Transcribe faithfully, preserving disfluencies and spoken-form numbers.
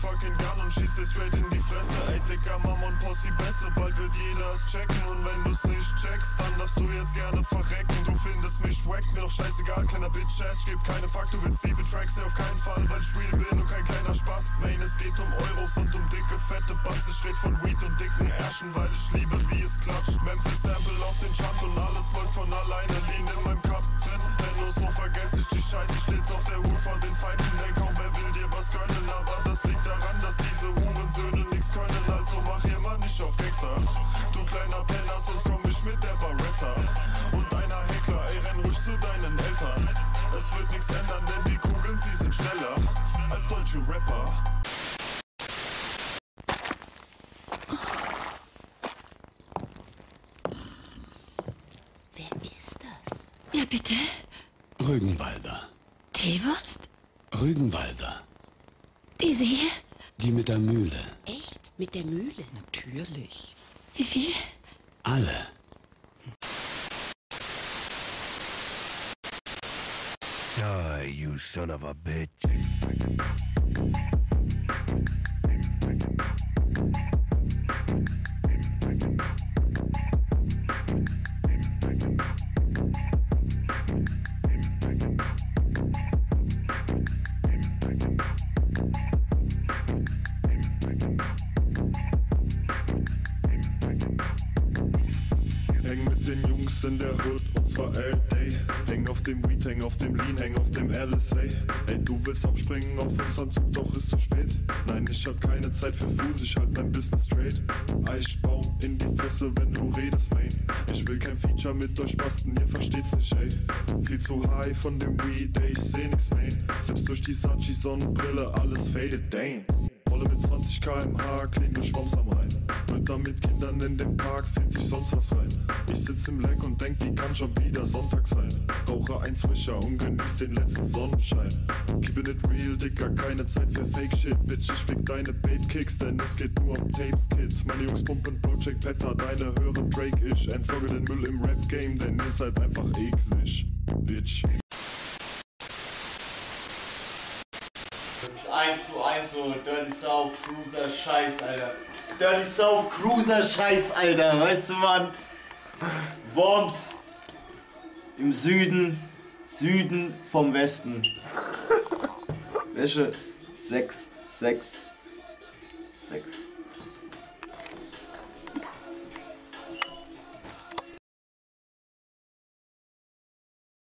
motherfucking Gun und schießt dir straight in die Fresse. Ey, Dicker, Mom und Posse Beste, bald wird jeder es checken. Und wenn du's nicht checkst, dann darfst du jetzt gerne verrecken. Du findest mich wack, mir doch scheißegal, kleiner Bitch-Ass. Ich geb keine Fuck, du willst diebe Tracks, ey, auf keinen Fall, weil ich real bin und kein kleiner Spaß. Main, es geht um Euros und um dicke, fette Bands. Ich red von Weed und dicken Ärschen, weil ich liebe, wie es klatscht. Memphis Sample auf den Chant und alles läuft von alleine. Lean in meinem Cup drin, denn nur so vergesse ich die Scheiße. Stets auf der Hut von den Feinden, denn kaum wer will dir was gönnen. Aber das liegt daran, dass diese Hurensöhne nix können. Also mach hier mal nicht auf Gangster, du kleiner Penner, sonst komm ich mit der Barretta und einer Heckler, ey, renn ruhig zu deinen Eltern. Es wird nix ändern, denn die Kugeln, sie sind schneller als deutsche Rapper. Wer ist das? Ja, bitte? Rügenwalder. Teewurst? Rügenwalder. Die See? Die mit der Mühle. Echt? Mit der Mühle? Natürlich. Wie viel? Alle. Die, you son of a bitch. In der Hood und zwar all day. Häng auf dem Weed, häng auf dem Lean, häng auf dem L S A. Ey, du willst aufspringen auf unseren Zug, doch ist zu spät. Nein, ich hab keine Zeit für Fools, ich halt mein Business straight. Eichbaum in die Fresse, wenn du redest, Wayne. Ich will kein Feature mit euch basten, ihr versteht's nicht, ey. Viel zu high von dem Weed, ey, ich seh nix, Main. Selbst durch die Sachi-Sonnenbrille, alles faded, damn. Rolle mit zwanzig Kilometer pro Stunde, clean durch Worms am Rhein. Mütter mit Kindern in den Parks, zieht sich sonst was rein. Ich sitz im Leck und denk, die kann schon wieder Sonntag sein. Rauche ein Swisher und genieß den letzten Sonnenschein. Keepin' it real, Dicker, keine Zeit für Fake-Shit. Bitch, ich fick deine Bait-Kicks, denn es geht nur um Tapes, Kids. Meine Jungs pumpen Project Petter, deine hören Drake. Ich entsorge den Müll im Rap-Game, denn ihr seid einfach eklig, Bitch. eins zu eins so Dirty South Cruiser Scheiß, Alter. Dirty South Cruiser Scheiß, Alter, weißt du, Mann? Worms im Süden, Süden vom Westen. Wäsche sechs, sechs, sechs.